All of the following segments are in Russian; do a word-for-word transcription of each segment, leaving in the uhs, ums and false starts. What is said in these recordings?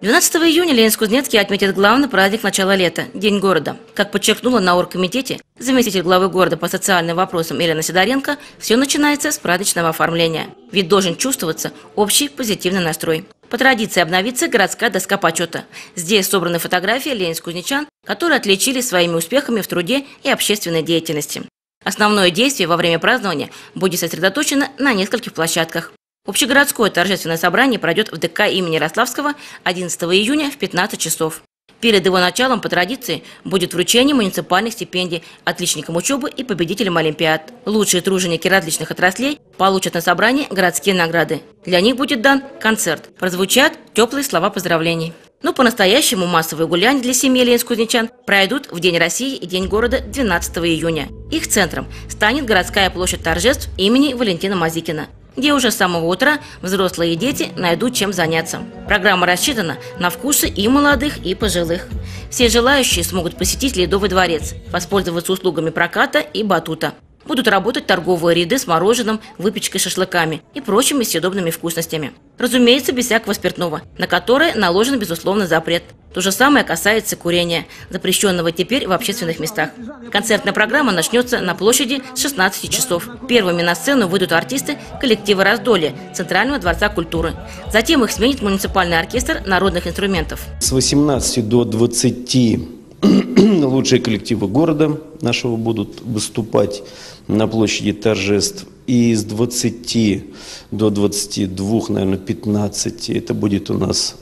двенадцатого июня Ленинск-Кузнецкий отметит главный праздник начала лета – День города. Как подчеркнула на оргкомитете заместитель главы города по социальным вопросам Елена Сидоренко, все начинается с праздничного оформления. Ведь должен чувствоваться общий позитивный настрой. По традиции обновится городская доска почета. Здесь собраны фотографии ленинск-кузнечан, которые отличились своими успехами в труде и общественной деятельности. Основное действие во время празднования будет сосредоточено на нескольких площадках. Общегородское торжественное собрание пройдет в ДК имени Ярославского одиннадцатого июня в пятнадцать часов. Перед его началом по традиции будет вручение муниципальных стипендий отличникам учебы и победителям олимпиад. Лучшие труженики различных отраслей получат на собрании городские награды. Для них будет дан концерт. Прозвучат теплые слова поздравлений. Но по-настоящему массовые гуляния для семьи ленинск-кузнечан пройдут в День России и День города двенадцатого июня. Их центром станет городская площадь торжеств имени Валентина Мазикина, где уже с самого утра взрослые и дети найдут чем заняться. Программа рассчитана на вкусы и молодых, и пожилых. Все желающие смогут посетить Ледовый дворец, воспользоваться услугами проката и батута. Будут работать торговые ряды с мороженым, выпечкой, шашлыками и прочими съедобными вкусностями. Разумеется, без всякого спиртного, на которое наложен безусловный запрет. То же самое касается курения, запрещенного теперь в общественных местах. Концертная программа начнется на площади с шестнадцати часов. Первыми на сцену выйдут артисты коллектива «Раздолье» Центрального дворца культуры. Затем их сменит муниципальный оркестр народных инструментов. С восемнадцати до двадцати лучшие коллективы города нашего будут выступать на площади торжеств. И с двадцати до двадцати двух, наверное, пятнадцати, это будет у нас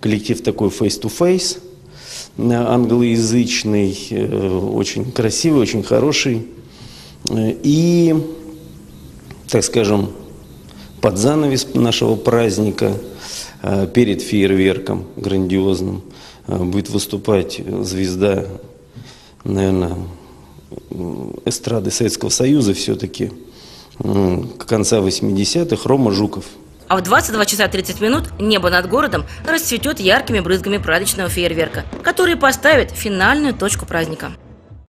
коллектив такой face-to-face, англоязычный, очень красивый, очень хороший. И, так скажем, под занавес нашего праздника, перед фейерверком грандиозным, будет выступать звезда, наверное, эстрады Советского Союза все-таки к конца восьмидесятых, Рома Жуков. А в двадцать два часа тридцать минут небо над городом расцветет яркими брызгами праздничного фейерверка, которые поставят финальную точку праздника.